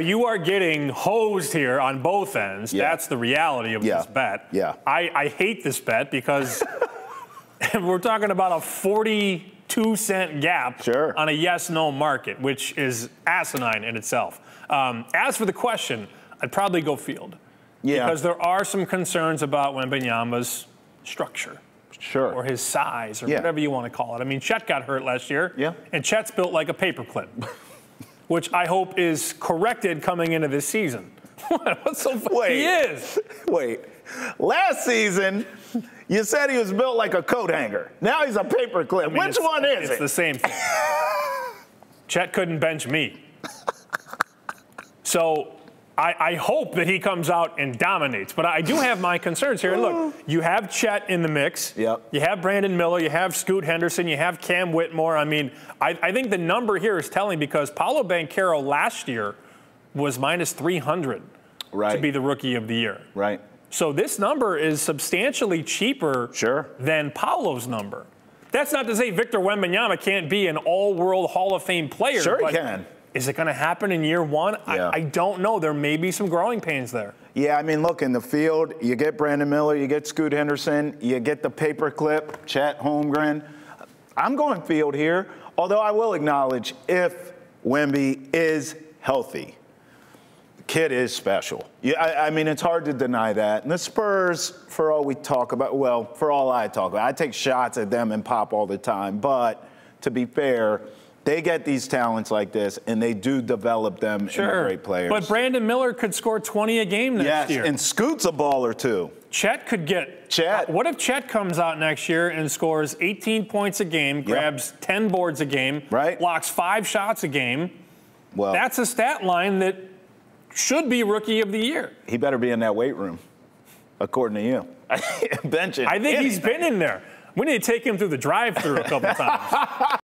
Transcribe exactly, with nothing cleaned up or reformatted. You are getting hosed here on both ends. Yeah. That's the reality of yeah. this bet. Yeah. I, I hate this bet because we're talking about a forty-two cent gap sure. on a yes-no market, which is asinine in itself. Um, as for the question, I'd probably go field. Yeah. Because there are some concerns about Wembanyama's structure. Sure. Or his size or yeah. whatever you want to call it. I mean, Chet got hurt last year. Yeah. And Chet's built like a paperclip. Which I hope is corrected coming into this season. What's so funny? Wait, he is. Wait. Last season, you said he was built like a coat hanger. Now he's a paperclip. I mean, which one is it's it? It's the same thing. Chet couldn't bench me. So I, I hope that he comes out and dominates. But I do have my concerns here. And look, you have Chet in the mix. Yep. You have Brandon Miller. You have Scoot Henderson. You have Cam Whitmore. I mean, I, I think the number here is telling because Paolo Banchero last year was minus three hundred right. to be the Rookie of the Year. Right. So this number is substantially cheaper sure. than Paolo's number. That's not to say Victor Wembanyama can't be an all-world Hall of Fame player. Sure he can. Is it going to happen in year one? Yeah. I, I don't know. There may be some growing pains there. Yeah, I mean, look, in the field, you get Brandon Miller, you get Scoot Henderson, you get the paperclip, Chet Holmgren. I'm going field here, although I will acknowledge if Wemby is healthy. The kid is special. Yeah, I, I mean, it's hard to deny that. And the Spurs, for all we talk about, well, for all I talk about, I take shots at them and Pop all the time. But to be fair, they get these talents like this, and they do develop them sure. into great players. But Brandon Miller could score twenty a game next yes, year. And Scoot's a baller, too. Chet could get... Chet. Uh, what if Chet comes out next year and scores eighteen points a game, grabs yep. ten boards a game, right. blocks five shots a game? Well, that's a stat line that should be Rookie of the Year. He better be in that weight room, according to you. Benching. I think anything. He's been in there. We need to take him through the drive-thru a couple times.